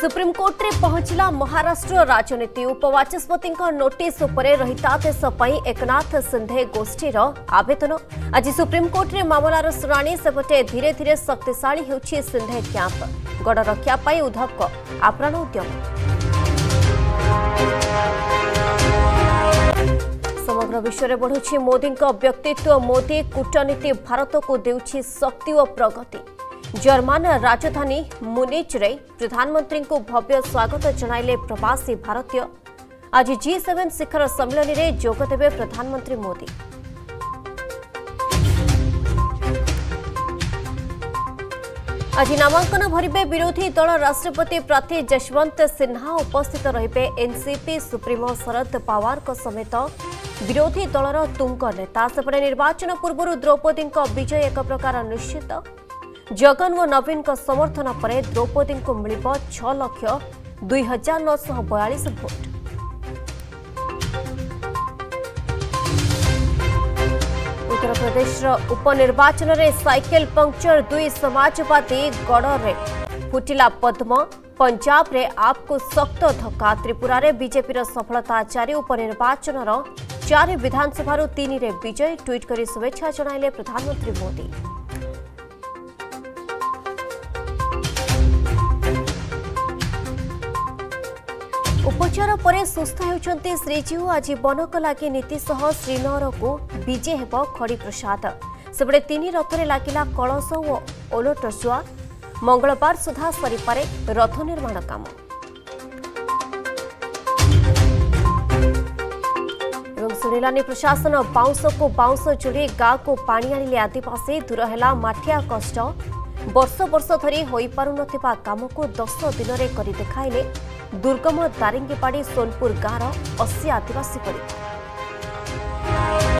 Supreme court रे पहुंचला महाराष्ट्र राजनीति। उपवाचस्पति नोटिस उपरे रहितादेश एकनाथ शिंदे गोष्ठीर आवेदन। आज सुप्रीमकोर्ट रे मामलार शुणाणी। सेपटे धीरे धीरे शक्तिशाली होछि शिंदे क्यांप। गड़ रक्षा पाई उद्धव को आप्राण उद्यम। समग्र विश्व में बढ़ुची मोदी व्यक्तित्व। मोदी कूटनीति भारत को देउछि शक्ति और प्रगति। जर्मन राजधानी मुनिच रे प्रधानमंत्री को भव्य स्वागत जणाइले प्रवासी भारतीय। आज G7 शिखर सम्मेलन में जोगदेवे प्रधानमंत्री मोदी। आज नामांकन भरवे विरोधी दल राष्ट्रपति प्रार्थी यशवंत सिन्हा। उपस्थित रहिबे एनसीपी सुप्रीमो शरद पवार समेत विरोधी दलर तुंग नेता। सेपटे निर्वाचन पूर्व द्रौपदी विजय एक प्रकार निश्चित। जगन और नवीन समर्थन पर द्रौपदी को मिल 6,02,942 भोट। उत्तर प्रदेश उपनिर्वाचन रे साइकेल पंक्चर। दुई समाजवादी गड़ रे फुटिला पद्म। पंजाब रे आपको सख्त धक्का। त्रिपुरा रे बीजेपी रा सफलता जारी। उपनिर्वाचन रो 4 विधानसभा रो 3 रे विजय। ट्वीट करी शुभेच्छा जणाइले प्रधानमंत्री मोदी। उपचार पर सुस्थ होती श्रीजीव। आज बनक लगी नीति सह श्रीनगर को विजे हेब खड़ी प्रसाद। सेपटे 3 रथरे लगिला कलश और ओलटसुआ। मंगलवार सुधा सरीपे रथ निर्माण काम। शुणिलानी प्रशासन। बाउंस को बाउंस जोड़ी गाँ को पानी आनिले आदिवासी। दूर है मठिया कष्ट। वर्ष वर्ष धरी होई पारुनथिबा काम को 10 दिन रे करी देखाइले दुर्गम दारिंगीपाड़ी सोनपुर गाँव 80 आदिवासी परिवार।